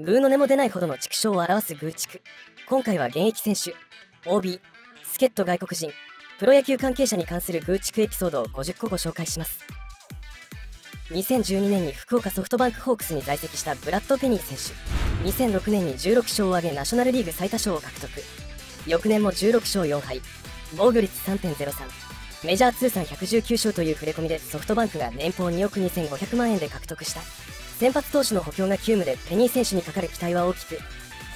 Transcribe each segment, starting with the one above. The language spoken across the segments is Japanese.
ぐうの音も出ないほどの畜生を表すぐう畜。今回は現役選手、OB、助っ人外国人、プロ野球関係者に関するぐう畜エピソードを50個ご紹介します。2012年に福岡ソフトバンクホークスに在籍したブラッド・ペニー選手。2006年に16勝を挙げナショナルリーグ最多勝を獲得。翌年も16勝4敗、防御率 3.03。メジャー通算119勝という触れ込みでソフトバンクが年俸2億2500万円で獲得した。先発投手の補強が急務でペニー選手にかかる期待は大きく、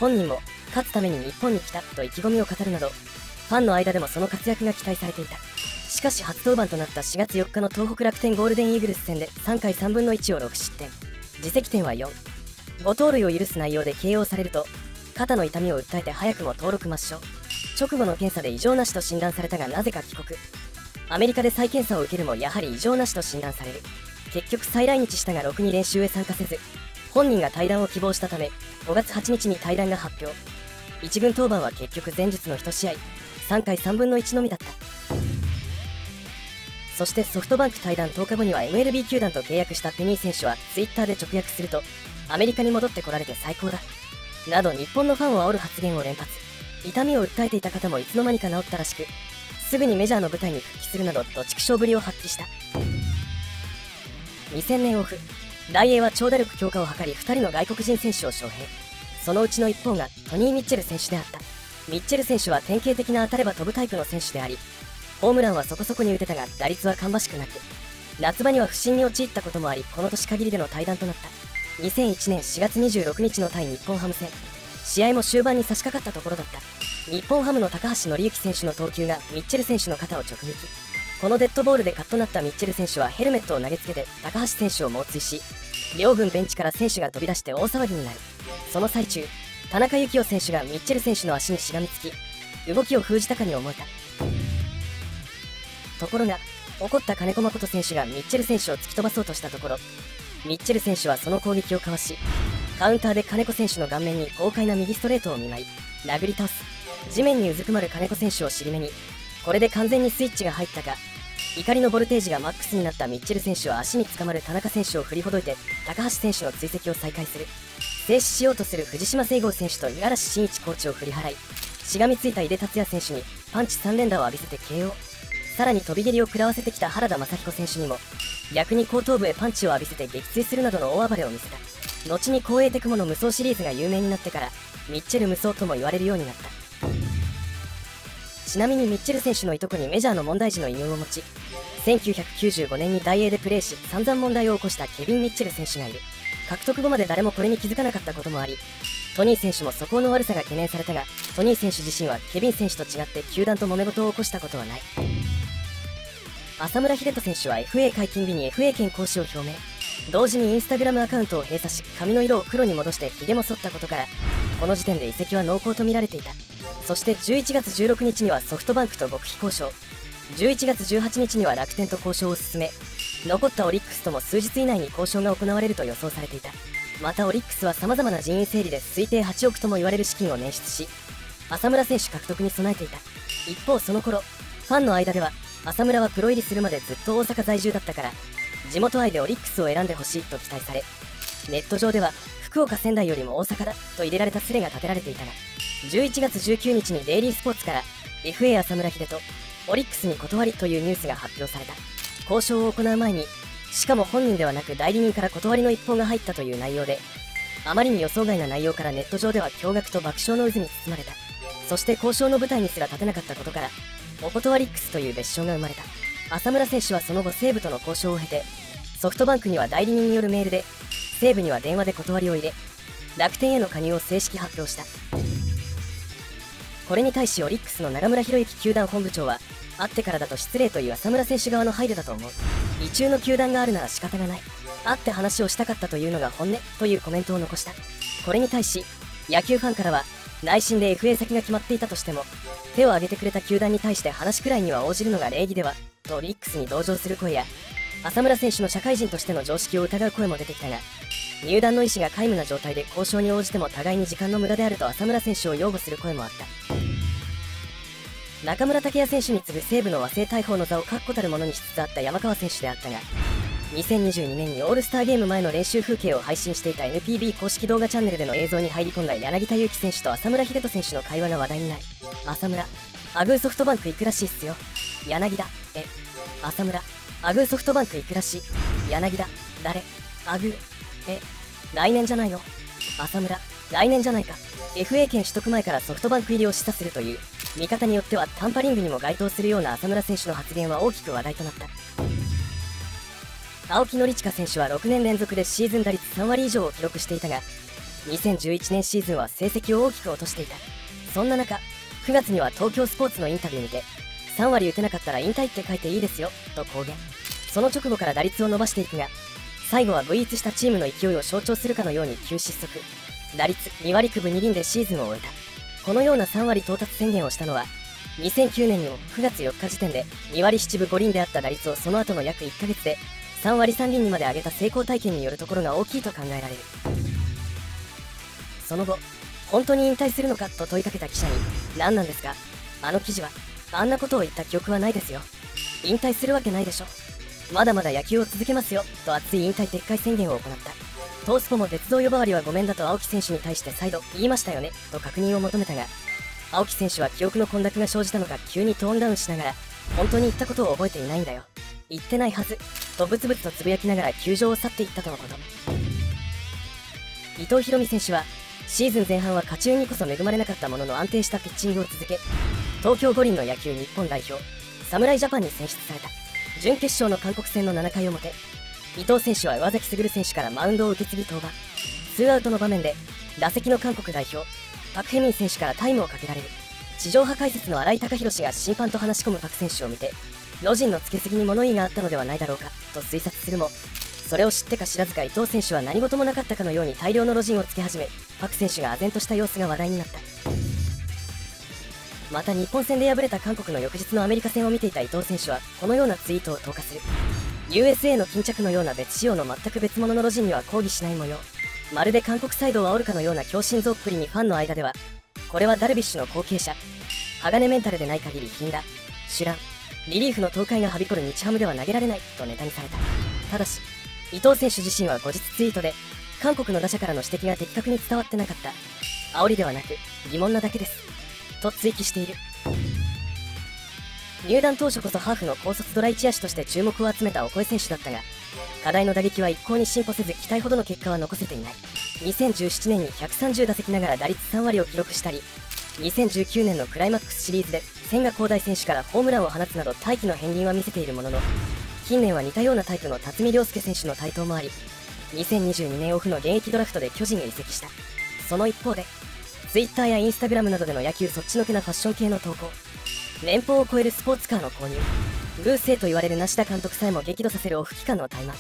本人も勝つために日本に来たと意気込みを語るなど、ファンの間でもその活躍が期待されていた。しかし初登板となった4月4日の東北楽天ゴールデンイーグルス戦で3回3分の1を6失点。自責点は4。5盗塁を許す内容で KO されると、肩の痛みを訴えて早くも登録抹消。直後の検査で異常なしと診断されたがなぜか帰国。アメリカで再検査を受けるもやはり異常なしと診断される。結局再来日したがろくに練習へ参加せず、本人が退団を希望したため5月8日に退団が発表。1軍登板は結局前日の1試合3回3分の1のみだった。そしてソフトバンク退団10日後には MLB 球団と契約したペニー選手は Twitter で直訳すると、アメリカに戻ってこられて最高だなど日本のファンを煽る発言を連発。痛みを訴えていた方もいつの間にか治ったらしく、すぐにメジャーの舞台に復帰するなどどちくしょうぶりを発揮した。2000年オフ、ダイエーは長打力強化を図り2人の外国人選手を招聘。そのうちの一方がトニー・ミッチェル選手であった。ミッチェル選手は典型的な当たれば飛ぶタイプの選手であり、ホームランはそこそこに打てたが打率は芳しくなく、夏場には不振に陥ったこともあり、この年限りでの退団となった。2001年4月26日の対日本ハム戦、試合も終盤に差し掛かったところだった。日本ハムの高橋紀之選手の投球がミッチェル選手の肩を直撃。このデッドボールでカッとなったミッチェル選手はヘルメットを投げつけて高橋選手を猛追し、両軍ベンチから選手が飛び出して大騒ぎになる。その最中、田中幸雄選手がミッチェル選手の足にしがみつき、動きを封じたかに思えた。ところが怒った金子誠選手がミッチェル選手を突き飛ばそうとしたところ、ミッチェル選手はその攻撃をかわし、カウンターで金子選手の顔面に豪快な右ストレートを見舞い殴り倒す。地面にうずくまる金子選手を尻目に、これで完全にスイッチが入ったか、怒りのボルテージがマックスになったミッチェル選手は足につかまる田中選手を振りほどいて高橋選手の追跡を再開する。制止しようとする藤島聖剛選手と五十嵐慎一コーチを振り払い、しがみついた井手達也選手にパンチ3連打を浴びせて KO。 さらに飛び蹴りを食らわせてきた原田雅彦選手にも逆に後頭部へパンチを浴びせて撃墜するなどの大暴れを見せた。後に光栄テクモの無双シリーズが有名になってからミッチェル無双とも言われるようになった。ちなみにミッチェル選手のいとこにメジャーの問題児の異名を持ち、1995年に大英でプレーし散々問題を起こしたケビン・ミッチェル選手がいる。獲得後まで誰もこれに気づかなかったこともあり、トニー選手も素行の悪さが懸念されたが、トニー選手自身はケビン選手と違って球団と揉め事を起こしたことはない。浅村栄斗選手は FA 解禁日に FA 権行使を表明。同時にインスタグラムアカウントを閉鎖し、髪の色を黒に戻してひげも剃ったことから、この時点で移籍は濃厚と見られていた。そして11月16日にはソフトバンクと極秘交渉、11月18日には楽天と交渉を進め、残ったオリックスとも数日以内に交渉が行われると予想されていた。またオリックスは様々な人員整理で推定8億とも言われる資金を捻出し、浅村選手獲得に備えていた。一方その頃、ファンの間では浅村はプロ入りするまでずっと大阪在住だったから、地元愛でオリックスを選んでほしいと期待され、ネット上では福岡仙台よりも大阪だと入れられたスレが立てられていたが、11月19日にデイリースポーツから FA 浅村栄斗オリックスに断りというニュースが発表された。交渉を行う前に、しかも本人ではなく代理人から断りの一報が入ったという内容で、あまりに予想外な内容からネット上では驚愕と爆笑の渦に包まれた。そして交渉の舞台にすら立てなかったことから、お断りックスという別称が生まれた。浅村選手はその後西武との交渉を経て、ソフトバンクには代理人によるメールで、西武には電話で断りを入れ、楽天への加入を正式発表した。これに対しオリックスの中村博之球団本部長は、会ってからだと失礼という浅村選手側の配慮だと思う、意中の球団があるなら仕方がない、会って話をしたかったというのが本音というコメントを残した。これに対し野球ファンからは、内心で FA 先が決まっていたとしても手を挙げてくれた球団に対して話くらいには応じるのが礼儀ではとリックスに同情する声や、浅村選手の社会人としての常識を疑う声も出てきたが、入団の意思が皆無な状態で交渉に応じても互いに時間の無駄であると浅村選手を擁護する声もあった。中村剛也選手に次ぐ西武の和製大砲の座を確固たるものにしつつあった山川選手であったが、2022年にオールスターゲーム前の練習風景を配信していた NPB 公式動画チャンネルでの映像に入り込んだ柳田悠岐選手と浅村秀人選手の会話が話題になり、浅村、アグーソフトバンク行くらしいっすよ。柳田、浅村、アグーソフトバンク行くらしい。柳田、誰、アグー、来年じゃないの。浅村、来年じゃないか。FA 権取得前からソフトバンク入りを示唆するという、見方によってはタンパリングにも該当するような浅村選手の発言は大きく話題となった。青木宣親選手は6年連続でシーズン打率3割以上を記録していたが、2011年シーズンは成績を大きく落としていた。そんな中、9月には東京スポーツのインタビューにて、3割打てなかったら引退って書いていいですよ、と公言。その直後から打率を伸ばしていくが、最後はブイーツしたチームの勢いを象徴するかのように急失速。打率2割9分2厘でシーズンを終えた。このような3割到達宣言をしたのは、2009年にも9月4日時点で2割7分5厘であった打率をその後の約1ヶ月で3割3厘にまで上げた成功体験によるところが大きいと考えられる。その後、本当に引退するのかと問いかけた記者に、何なんですか、あの記事は、あんなことを言った記憶はないですよ。引退するわけないでしょ。まだまだ野球を続けますよ、と熱い引退撤回宣言を行った。トースポも鉄道呼ばわりはごめんだと青木選手に対して再度言いましたよねと確認を求めたが、青木選手は記憶の混濁が生じたのか急にトーンダウンしながら、本当に言ったことを覚えていないんだよ、言ってないはずとブツブツとつぶやきながら球場を去っていったとのこと。伊藤大海選手はシーズン前半は勝ち運にこそ恵まれなかったものの安定したピッチングを続け、東京五輪の野球日本代表侍ジャパンに選出された。準決勝の韓国戦の7回表、伊藤選手は岩崎優選手からマウンドを受け継ぎ登板。ツーアウトの場面で打席の韓国代表パク・ヘミン選手からタイムをかけられる。地上波解説の新井貴浩が審判と話し込むパク選手を見て、ロジンのつけすぎに物言いがあったのではないだろうかと推察するも、それを知ってか知らずか伊藤選手は何事もなかったかのように大量のロジンをつけ始め、パク選手が唖然とした様子が話題になった。また日本戦で敗れた韓国の翌日のアメリカ戦を見ていた伊藤選手はこのようなツイートを投下する。USA の巾着のような別仕様の全く別物のロジンには抗議しない模様。まるで韓国サイドを煽るかのような強心臓っぷりにファンの間では、これはダルビッシュの後継者、鋼メンタルでない限り禁断、手乱、リリーフの東海がはびこる日ハムでは投げられないとネタにされた。ただし伊藤選手自身は後日ツイートで、韓国の打者からの指摘が的確に伝わってなかった、煽りではなく疑問なだけですと追記している。入団当初こそハーフの高卒ドラ1野手として注目を集めたオコエ選手だったが、課題の打撃は一向に進歩せず、期待ほどの結果は残せていない。2017年に130打席ながら打率3割を記録したり、2019年のクライマックスシリーズで千賀滉大選手からホームランを放つなど大器の片鱗は見せているものの、近年は似たようなタイプの辰巳涼介選手の台頭もあり、2022年オフの現役ドラフトで巨人へ移籍した。その一方で Twitter や Instagram などでの野球そっちのけなファッション系の投稿、年俸を超えるスポーツカーの購入、ブーセイと言われる梨田監督さえも激怒させるオフ期間の怠慢、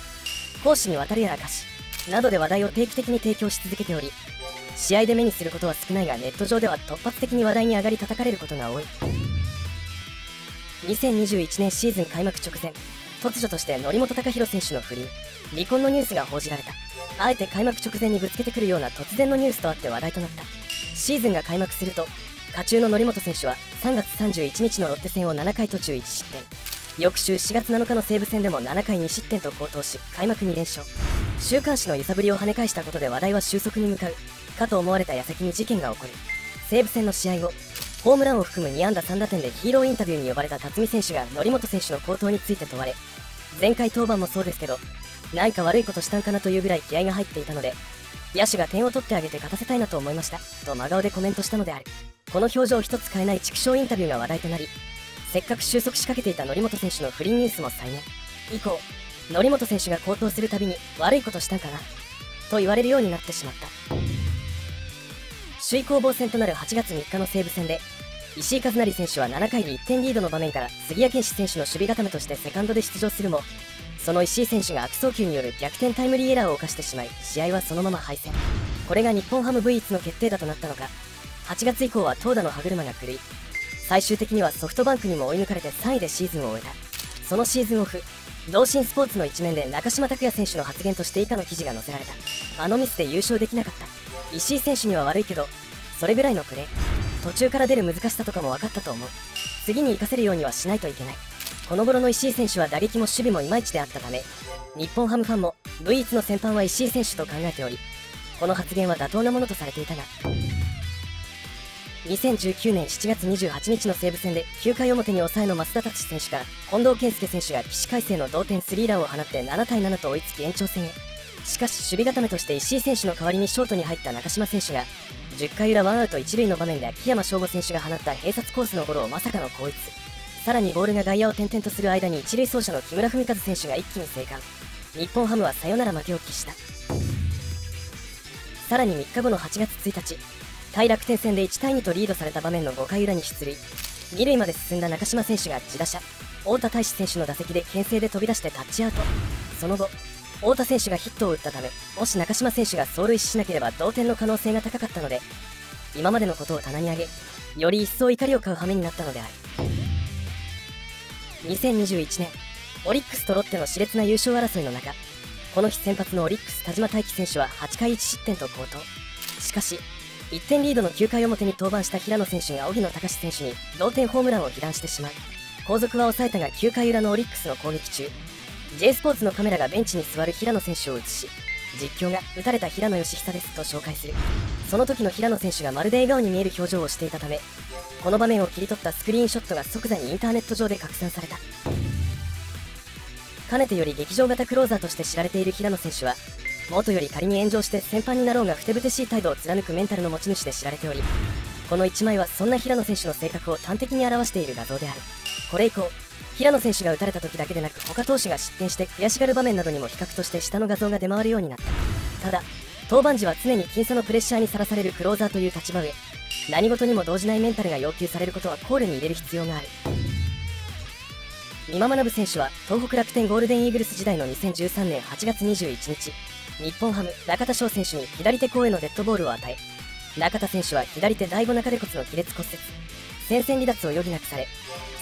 講師に渡るやらかしなどで話題を定期的に提供し続けており、試合で目にすることは少ないがネット上では突発的に話題に上がり叩かれることが多い。2021年シーズン開幕直前、突如として則本昂大選手の不倫、離婚のニュースが報じられた。あえて開幕直前にぶつけてくるような突然のニュースとあって話題となった。シーズンが開幕すると下中の則本選手は3月31日のロッテ戦を7回途中1失点、翌週4月7日の西武戦でも7回2失点と好投し、開幕2連勝。週刊誌の揺さぶりを跳ね返したことで話題は収束に向かうかと思われた矢先に事件が起こる。西武戦の試合後、ホームランを含む2安打3打点でヒーローインタビューに呼ばれた辰巳選手が則本選手の好投について問われ、前回登板もそうですけど何か悪いことしたんかなというぐらい気合が入っていたので、野手が点を取ってあげて勝たせたいなと思いましたと真顔でコメントしたのである。この表情一つ変えない畜生インタビューが話題となり、せっかく収束しかけていた則本選手の不倫ニュースも再燃。以降則本選手が好投するたびに悪いことしたんかなと言われるようになってしまった。首位攻防戦となる8月3日の西武戦で、石井一成選手は7回に1点リードの場面から杉谷拳士選手の守備固めとしてセカンドで出場するも、その石井選手が悪送球による逆転タイムリーエラーを犯してしまい、試合はそのまま敗戦。これが日本ハム唯一の決定打となったのか、8月以降は投打の歯車が狂い、最終的にはソフトバンクにも追い抜かれて3位でシーズンを終えた。そのシーズンオフ、同心スポーツの一面で中島拓也選手の発言として以下の記事が載せられた。あのミスで優勝できなかった、石井選手には悪いけどそれぐらいのプレー、途中から出る難しさとかも分かったと思う、次に生かせるようにはしないといけない。この頃の石井選手は打撃も守備もいまいちであったため、日本ハムファンも唯一の先般は石井選手と考えており、この発言は妥当なものとされていたが、2019年7月28日の西武戦で9回表に抑えの増田達選手から近藤健介選手が起死回生の同点スリーランを放って7対7と追いつき延長戦へ。しかし守備固めとして石井選手の代わりにショートに入った中島選手が10回裏ワンアウト1塁の場面で秋山翔吾選手が放った併殺コースのゴロをまさかの後逸。さらにボールが外野を転々とする間に一塁走者の木村文和選手が一気に生還。日本ハムはサヨナラ負けを喫した。さらに3日後の8月1日、対楽天戦で1対2とリードされた場面の5回裏に出塁、2塁まで進んだ中島選手が自打者、太田泰史選手の打席で牽制で飛び出してタッチアウト。その後太田選手がヒットを打ったため、もし中島選手が走塁しなければ同点の可能性が高かったので、今までのことを棚に上げ、より一層怒りを買う羽目になったのである。2021年オリックスとロッテの熾烈な優勝争いの中、この日先発のオリックス田嶋大樹選手は8回1失点と好投。しかし1点リードの9回表に登板した平野選手が荻野貴司選手に同点ホームランを被弾してしまう。後続は抑えたが、9回裏のオリックスの攻撃中、J スポーツのカメラがベンチに座る平野選手を映し、実況が打たれた平野佳久ですと紹介する。その時の平野選手がまるで笑顔に見える表情をしていたため、この場面を切り取ったスクリーンショットが即座にインターネット上で拡散された。かねてより劇場型クローザーとして知られている平野選手は、元より仮に炎上して先般になろうがふてぶてしい態度を貫くメンタルの持ち主で知られており、この1枚はそんな平野選手の性格を端的に表している画像である。これ以降平野選手が打たれた時だけでなく、他投手が失点して悔しがる場面などにも比較として下の画像が出回るようになった。ただ登板時は常に僅差のプレッシャーにさらされるクローザーという立場上、何事にも動じないメンタルが要求されることは考慮に入れる必要がある。美馬学選手は東北楽天ゴールデンイーグルス時代の2013年8月21日、日本ハム中田翔選手に左手甲へのデッドボールを与え、中田選手は左手第5中手骨の亀裂骨折、戦線離脱を余儀なくされ、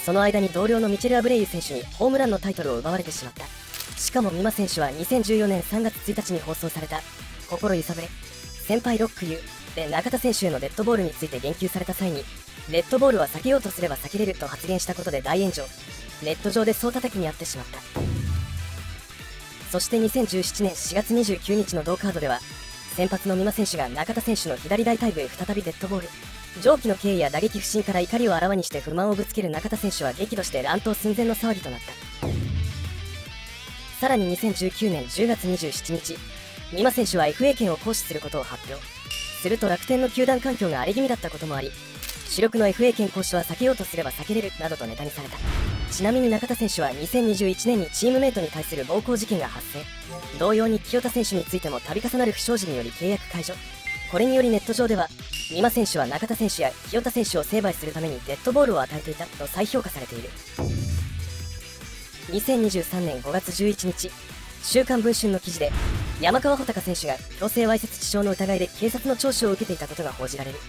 その間に同僚のミチェル・アブレイユ選手にホームランのタイトルを奪われてしまった。しかも美馬選手は2014年3月1日に放送された「心揺さぶれ先輩ロックユー」で中田選手へのデッドボールについて言及された際に、デッドボールは避けようとすれば避けれると発言したことで大炎上、ネット上で総叩きにあってしまった。そして2017年4月29日の同カードでは、先発の美馬選手が中田選手の左大腿部へ再びデッドボール。上記の経緯や打撃不振から怒りをあらわにして不満をぶつける中田選手は激怒して乱闘寸前の騒ぎとなった。さらに2019年10月27日、美馬選手は FA 権を行使することを発表すると、楽天の球団環境が荒れ気味だったこともあり、主力の FA 権行使は避けようとすれば避けれるなどとネタにされた。ちなみに中田選手は2021年にチームメイトに対する暴行事件が発生、同様に清田選手についても度重なる不祥事により契約解除。これによりネット上では、美馬選手は中田選手や清田選手を成敗するためにデッドボールを与えていたと再評価されている。2023年5月11日週刊文春の記事で、山川穂高選手が強制わいせつ致傷の疑いで警察の聴取を受けていたことが報じられる。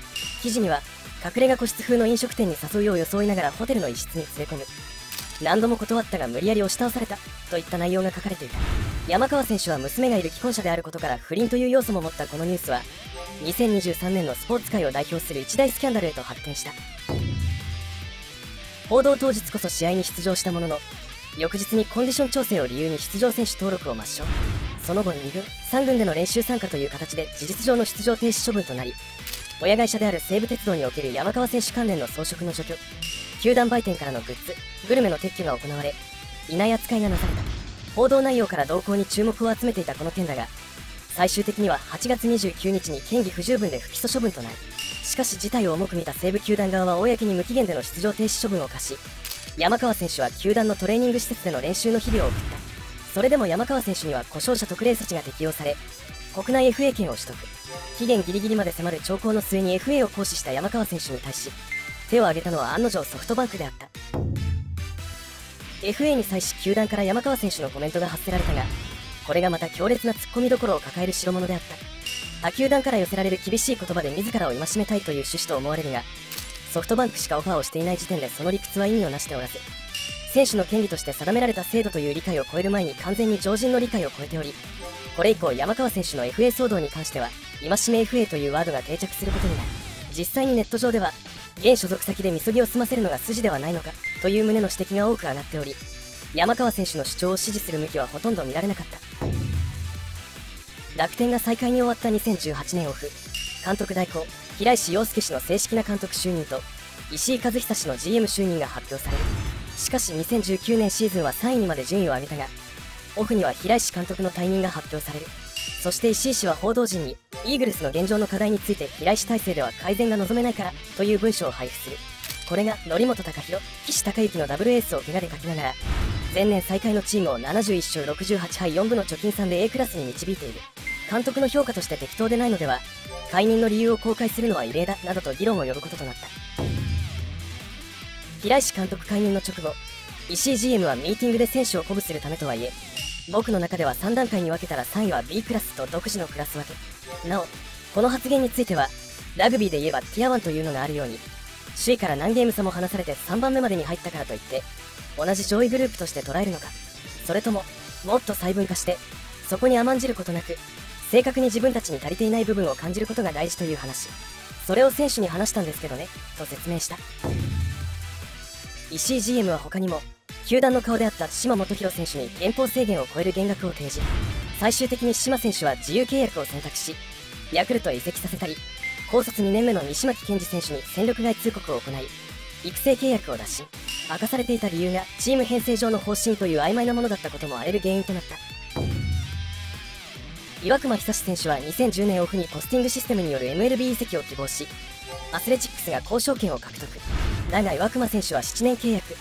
記事には隠れ家個室風の飲食店に誘うよう装いながらホテルの一室に連れ込む、何度も断ったが無理やり押し倒されたといった内容が書かれていた。山川選手は娘がいる既婚者であることから不倫という要素も持ったこのニュースは、2023年のスポーツ界を代表する一大スキャンダルへと発展した。報道当日こそ試合に出場したものの、翌日にコンディション調整を理由に出場選手登録を抹消、その後2軍3軍での練習参加という形で事実上の出場停止処分となり、親会社である西武鉄道における山川選手関連の装飾の除去、球団売店からのグッズ、グルメの撤去が行われ、いない扱いがなされた。報道内容から動向に注目を集めていたこの件だが、最終的には8月29日に嫌疑不十分で不起訴処分となる。しかし事態を重く見た西武球団側は公に無期限での出場停止処分を課し、山川選手は球団のトレーニング施設での練習の日々を送った。それでも山川選手には故障者特例措置が適用され、国内 FA 権を取得。期限ギリギリまで迫る長考の末に FA を行使した山川選手に対し、手を挙げたのは案の定ソフトバンクであった。 FA に際し球団から山川選手のコメントが発せられたが、これがまた強烈な突っ込みどころを抱える代物であった。他球団から寄せられる厳しい言葉で自らを戒めたいという趣旨と思われるが、ソフトバンクしかオファーをしていない時点でその理屈は意味をなしておらず、選手の権利として定められた制度という理解を超える前に完全に常人の理解を超えており、これ以降山川選手の FA 騒動に関しては戒め FA というワードが定着することになる。実際にネット上では、現所属先でみそぎを済ませるのが筋ではないのかという旨の指摘が多く上がっており、山川選手の主張を支持する向きはほとんど見られなかった。楽天が再開に終わった2018年オフ、監督代行、平石陽介氏の正式な監督就任と、石井一久氏の GM 就任が発表される。しかし2019年シーズンは3位にまで順位を上げたが、オフには平石監督の退任が発表される。そして石井氏は報道陣に、イーグルスの現状の課題について平石体制では改善が望めないから、という文章を配布する。これが、則本昂大、岸孝之のダブルエースを怪我で欠きながら、前年最下位のチームを71勝68敗4分の貯金3で A クラスに導いている。監督の評価として適当でないのでは、解任の理由を公開するのは異例だ、などと議論を呼ぶこととなった。平石監督解任の直後、石井 GM はミーティングで選手を鼓舞するためとはいえ、僕の中では3段階に分けたら3位は B クラスと独自のクラス分け。なお、この発言については、ラグビーで言えばティア1というのがあるように、首位から何ゲーム差も離されて3番目までに入ったからといって、同じ上位グループとして捉えるのか、それとも、もっと細分化して、そこに甘んじることなく、正確に自分たちに足りていない部分を感じることが大事という話。それを選手に話したんですけどね、と説明した。石井 GM は他にも、球団の顔であった嶋基宏選手に年俸制限を超える減額を提示。最終的に嶋選手は自由契約を選択し、ヤクルトへ移籍させたり、高卒2年目の西牧健治選手に戦力外通告を行い、育成契約を脱し、明かされていた理由がチーム編成上の方針という曖昧なものだったことも荒れる原因となった。岩隈久志選手は2010年オフにポスティングシステムによる MLB 移籍を希望し、アスレチックスが交渉権を獲得。だが岩隈選手は7年契約、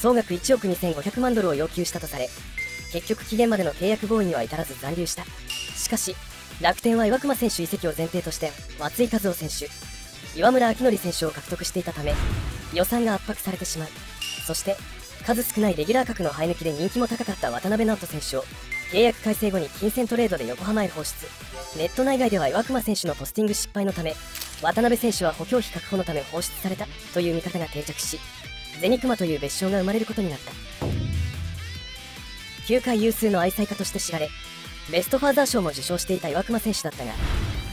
総額1億2500万ドルを要求したとされ、結局期限までの契約合意には至らず残留した。しかし、楽天は岩隈選手移籍を前提として、松井稼頭央選手、岩村明則選手を獲得していたため、予算が圧迫されてしまう。そして、数少ないレギュラー格の生え抜きで人気も高かった渡辺直人選手を、契約改正後に金銭トレードで横浜へ放出。ネット内外では岩隈選手のポスティング失敗のため、渡辺選手は補強費確保のため放出されたという見方が定着し、ゼニクマという別称が生まれることになった。球界有数の愛妻家として知られ、ベストファーザー賞も受賞していた岩隈選手だったが、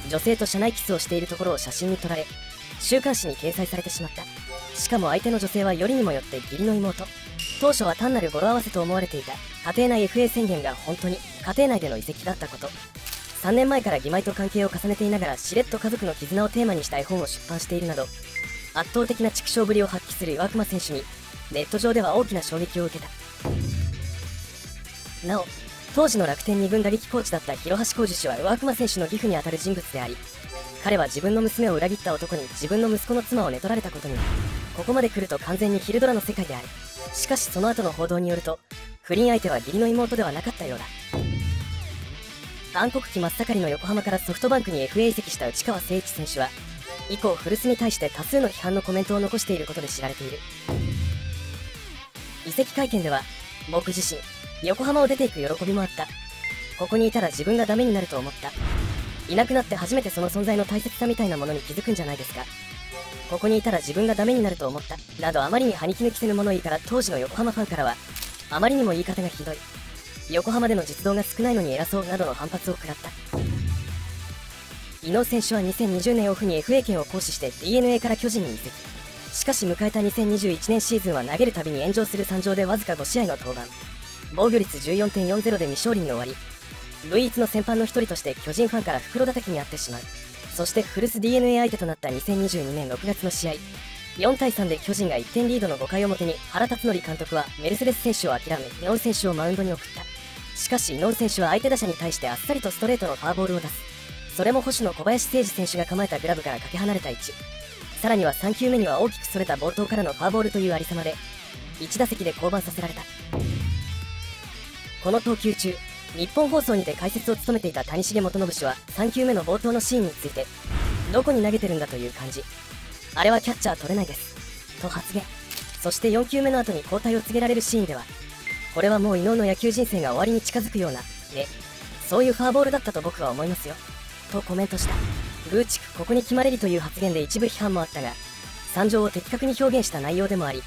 女性と社内キスをしているところを写真に撮られ、週刊誌に掲載されてしまった。しかも相手の女性はよりにもよって義理の妹。当初は単なる語呂合わせと思われていた家庭内 FA 宣言が本当に家庭内での移籍だったこと。3年前から義妹と関係を重ねていながら、しれっと家族の絆をテーマにした絵本を出版しているなど、圧倒的な畜生ぶりを発揮する岩隈選手に、ネット上では大きな衝撃を受けた。なお、当時の楽天2軍打撃コーチだった広橋浩二氏は岩隈選手の義父にあたる人物であり、彼は自分の娘を裏切った男に自分の息子の妻を寝取られたことになる。ここまで来ると完全に昼ドラの世界である。しかしその後の報道によると、不倫相手は義理の妹ではなかったようだ。暗黒期真っ盛りの横浜からソフトバンクに FA 移籍した内川聖一選手は、以降古巣に対して多数の批判のコメントを残していることで知られている。移籍会見では、僕自身、横浜を出ていく喜びもあった。ここにいたら自分がダメになると思った。いなくなって初めてその存在の大切さみたいなものに気づくんじゃないですか。ここにいたら自分がダメになると思った。などあまりに歯にきぬ着せぬ物言いから、当時の横浜ファンからは、あまりにも言い方がひどい。横浜での実動が少ないのに偉そうなどの反発を食らった。井納選手は2020年オフに FA 権を行使して DNA から巨人に移籍。しかし迎えた2021年シーズンは投げるたびに炎上する惨状で、わずか5試合の登板、防御率 14.40 で未勝利に終わり、唯一の先般の一人として巨人ファンから袋叩きにあってしまう。そして古巣 DNA 相手となった2022年6月の試合、4対3で巨人が1点リードの5回表に、原辰徳監督はメルセデス選手を諦め、井納選手をマウンドに送った。しかし井納選手は相手打者に対してあっさりとストレートのフォアボールを出す。それも捕手の小林誠司選手が構えたグラブからかけ離れた位置。さらには3球目には大きくそれた暴投からのフォアボールというありさまで、1打席で降板させられた。この投球中、日本放送にて解説を務めていた谷繁元信氏は、3球目の暴投のシーンについて、どこに投げてるんだという感じ。あれはキャッチャー取れないです。と発言。そして4球目の後に交代を告げられるシーンでは、これはもう井納の野球人生が終わりに近づくような、ね。そういうフォアボールだったと僕は思いますよ。とコメントした。ブーチクここに決まれりという発言で一部批判もあったが、惨状を的確に表現した内容でもあり、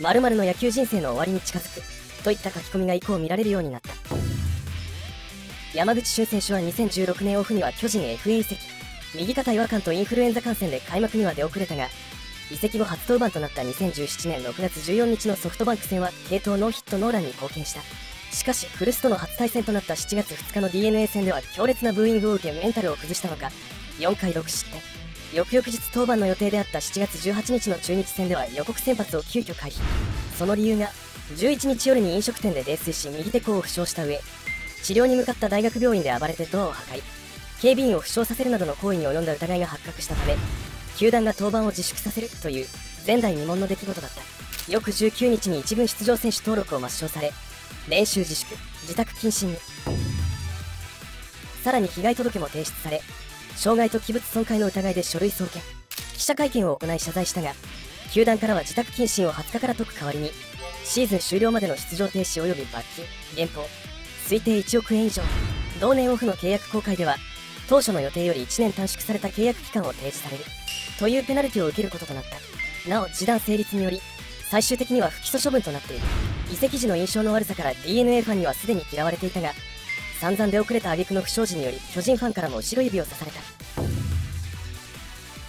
〇〇の野球人生の終わりに近づく、といった書き込みが以降見られるようになった。山口俊選手は2016年オフには巨人 FA 移籍。右肩違和感とインフルエンザ感染で開幕には出遅れたが、移籍後初登板となった2017年6月14日のソフトバンク戦は継投ノーヒットノーランに貢献した。しかし、古巣との初対戦となった7月2日の DeNA 戦では強烈なブーイングを受けメンタルを崩したのか、4回6失点。翌々日登板の予定であった7月18日の中日戦では予告先発を急遽回避。その理由が、11日夜に飲食店で泥酔し右手甲を負傷した上、治療に向かった大学病院で暴れてドアを破壊、警備員を負傷させるなどの行為に及んだ疑いが発覚したため、球団が登板を自粛させるという前代未聞の出来事だった。翌19日に一軍出場選手登録を抹消され、練習自粛、自宅謹慎に。さらに被害届も提出され、傷害と器物損壊の疑いで書類送検。記者会見を行い謝罪したが、球団からは自宅謹慎を20日から解く代わりに、シーズン終了までの出場停止及び罰金、現行、推定1億円以上。同年オフの契約更改では、当初の予定より1年短縮された契約期間を提示されるというペナルティを受けることとなった。なお、示談成立により、最終的には不起訴処分となっている。移籍時の印象の悪さから DeNA ファンにはすでに嫌われていたが、散々出遅れた挙句の不祥事により、巨人ファンからも後ろ指を刺された。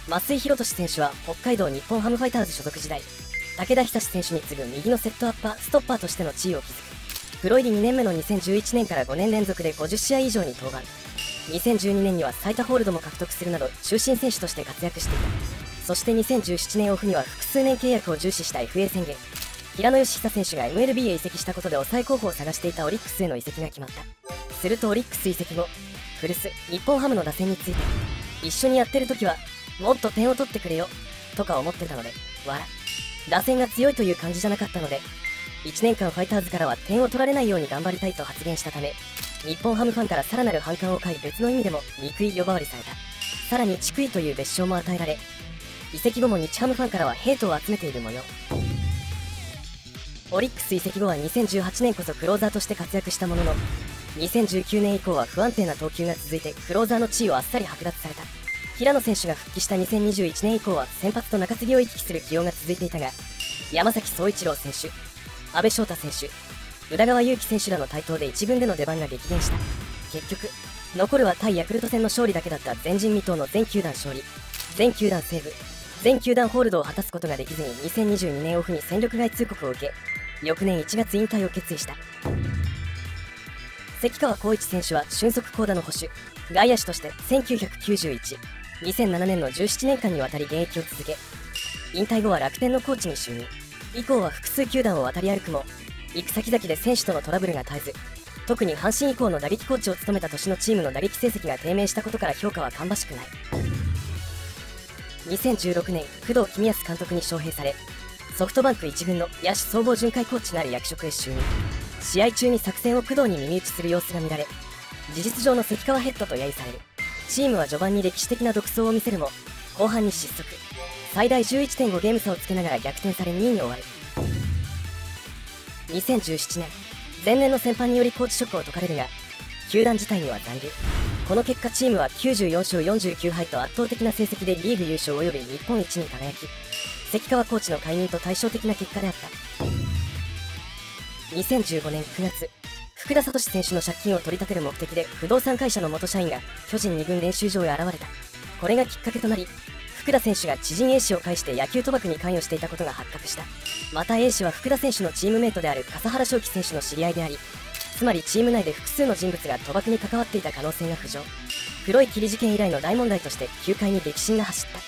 増井宏敏選手は北海道日本ハムファイターズ所属時代、武田久志選手に次ぐ右のセットアッパー、ストッパーとしての地位を築く。プロ入り2年目の2011年から5年連続で50試合以上に登板。2012年には最多ホールドも獲得するなど、中心選手として活躍していた。そして2017年オフには複数年契約を重視した FA 宣言。平野佳寿選手が MLB へ移籍したことで抑え候補を探していたオリックスへの移籍が決まった。するとオリックス移籍後、古巣、日本ハムの打線について、一緒にやってる時は、もっと点を取ってくれよ、とか思ってたので、笑。打線が強いという感じじゃなかったので、1年間ファイターズからは点を取られないように頑張りたいと発言したため、日本ハムファンからさらなる反感を買い別の意味でも憎い呼ばわりされた。さらに地区位という別称も与えられ、移籍後も日ハムファンからはヘイトを集めている模様。オリックス移籍後は2018年こそクローザーとして活躍したものの、2019年以降は不安定な投球が続いてクローザーの地位をあっさり剥奪された。平野選手が復帰した2021年以降は先発と中継ぎを行き来する起用が続いていたが、山崎颯一郎選手、阿部翔太選手、宇田川優希選手らの台頭で1軍での出番が激減した。結局、残るは対ヤクルト戦の勝利だけだった前人未到の全球団勝利、全球団セーブ、全球団ホールドを果たすことができずに2022年オフに戦力外通告を受け、翌年1月引退を決意した。関川浩一選手は俊足巧打の捕手、外野手として1991、2007年の17年間にわたり現役を続け、引退後は楽天のコーチに就任。以降は複数球団を渡り歩くも、行く先々で選手とのトラブルが絶えず、特に阪神以降の打撃コーチを務めた年のチームの打撃成績が低迷したことから評価は芳しくない。2016年、工藤公康監督に招聘され、ソフトバンク1軍の野手総合巡回コーチなる役職へ就任。試合中に作戦を工藤に耳打ちする様子が見られ、事実上の関川ヘッドと揶揄される。チームは序盤に歴史的な独走を見せるも、後半に失速。最大 11.5 ゲーム差をつけながら逆転され2位に終わる。2017年、前年の戦犯によりコーチ職を解かれるが、球団自体には残留。この結果チームは94勝49敗と圧倒的な成績でリーグ優勝及び日本一に輝き、関川コーチの解任と対照的な結果であった。2015年9月、福田聡選手の借金を取り立てる目的で不動産会社の元社員が巨人2軍練習場へ現れた。これがきっかけとなり、福田選手が知人 A 氏を介して野球賭博に関与していたことが発覚した。また A 氏は福田選手のチームメイトである笠原翔輝選手の知り合いであり、つまりチーム内で複数の人物が賭博に関わっていた可能性が浮上。黒い霧事件以来の大問題として球界に激震が走った。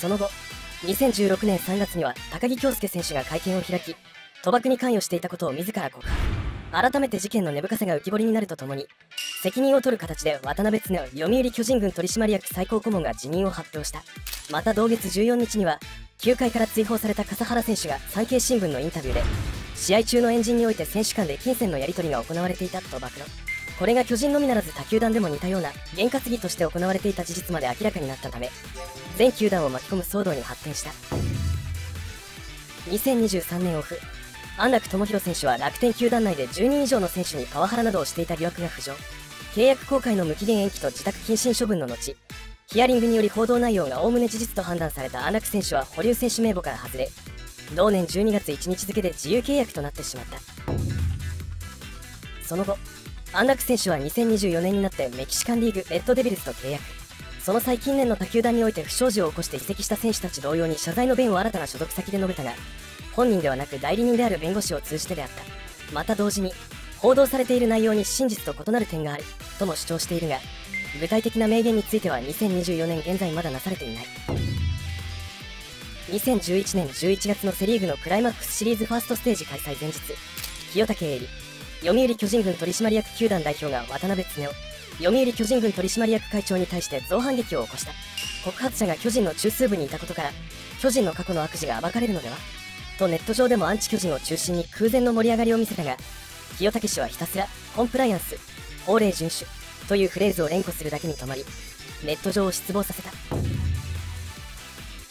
その後、2016年3月には高木京介選手が会見を開き、賭博に関与していたことを自ら告白。改めて事件の根深さが浮き彫りになるとともに、責任を取る形で渡辺恒雄読売巨人軍取締役最高顧問が辞任を発表した。また同月14日には、球界から追放された笠原選手が産経新聞のインタビューで、試合中の円陣において選手間で金銭のやり取りが行われていたと暴露。これが巨人のみならず他球団でも似たような験担ぎとして行われていた事実まで明らかになったため、全球団を巻き込む騒動に発展した。2023年オフ、安楽智弘選手は楽天球団内で10人以上の選手にパワハラなどをしていた疑惑が浮上。契約更改の無期限延期と自宅謹慎処分の後、ヒアリングにより報道内容がおおむね事実と判断された安楽選手は保留選手名簿から外れ、同年12月1日付で自由契約となってしまった。その後、安楽選手は2024年になってメキシカンリーグレッドデビルズと契約。その際近年の他球団において不祥事を起こして移籍した選手たち同様に謝罪の弁を新たな所属先で述べたが、本人ではなく代理人である弁護士を通じてであった。また同時に報道されている内容に真実と異なる点があるとも主張しているが、具体的な明言については2024年現在まだなされていない。2011年11月のセ・リーグのクライマックスシリーズファーストステージ開催前日、清武英理読売巨人軍取締役球団代表が渡辺恒雄読売巨人軍取締役会長に対して造反劇を起こした。告発者が巨人の中枢部にいたことから、巨人の過去の悪事が暴かれるのではとネット上でもアンチ巨人を中心に空前の盛り上がりを見せたが、清武氏はひたすらコンプライアンス、法令遵守というフレーズを連呼するだけに止まり、ネット上を失望させた。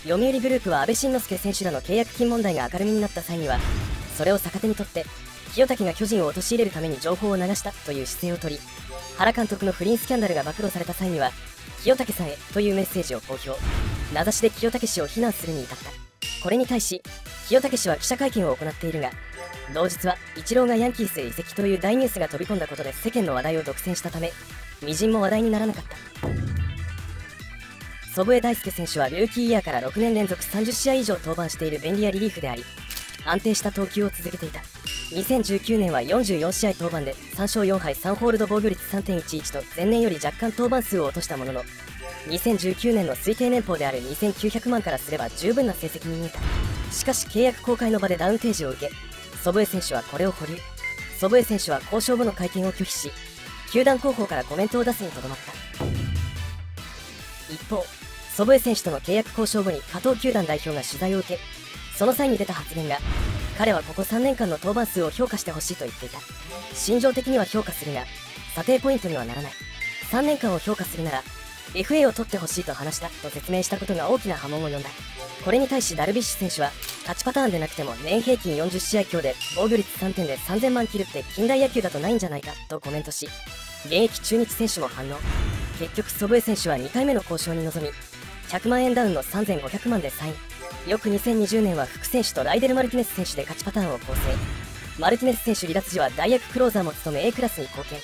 読売グループは安倍晋之助選手らの契約金問題が明るみになった際には、それを逆手にとって清武が巨人を陥れるために情報を流したという姿勢をとり、原監督の不倫スキャンダルが暴露された際には清武さんへというメッセージを公表、名指しで清武氏を非難するに至った。これに対し清武氏は記者会見を行っているが、同日はイチローがヤンキースへ移籍という大ニュースが飛び込んだことで世間の話題を独占したため、微塵も話題にならなかった。祖父江大輔選手はルーキーイヤーから6年連続30試合以上登板している便利屋リリーフであり、安定した投球を続けていた。2019年は44試合登板で3勝4敗3ホールド防御率 3.11 と前年より若干登板数を落としたものの、2019年の推定年俸である2900万からすれば十分な成績に見えた。しかし契約更改の場でダウン提示を受け、祖父江選手はこれを保留。祖父江選手は交渉後の会見を拒否し、球団広報からコメントを出すにとどまった。一方、祖父江選手との契約交渉後に加藤球団代表が取材を受け、その際に出た発言が、彼はここ3年間の登板数を評価してほしいと言っていた。心情的には評価するが査定ポイントにはならない。3年間を評価するなら FA を取ってほしいと話したと説明したことが大きな波紋を呼んだ。これに対しダルビッシュ選手は、勝ちパターンでなくても年平均40試合強で防御率3点で3000万切るって近代野球だとないんじゃないかとコメントし、現役中日選手も反応。結局祖父江選手は2回目の交渉に臨み、100万円ダウンの3500万でサイン。翌2020年は福選手とライデル・マルティネス選手で勝ちパターンを構成。マルティネス選手離脱時は代役クローザーも務め A クラスに貢献。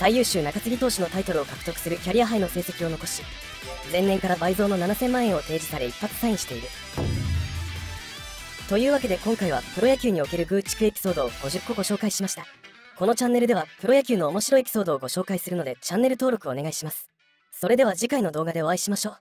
最優秀中継ぎ投手のタイトルを獲得するキャリアハイの成績を残し、前年から倍増の7000万円を提示され一発サインしている。というわけで今回はプロ野球におけるグーチクエピソードを50個ご紹介しました。このチャンネルではプロ野球の面白いエピソードをご紹介するので、チャンネル登録お願いします。それでは次回の動画でお会いしましょう。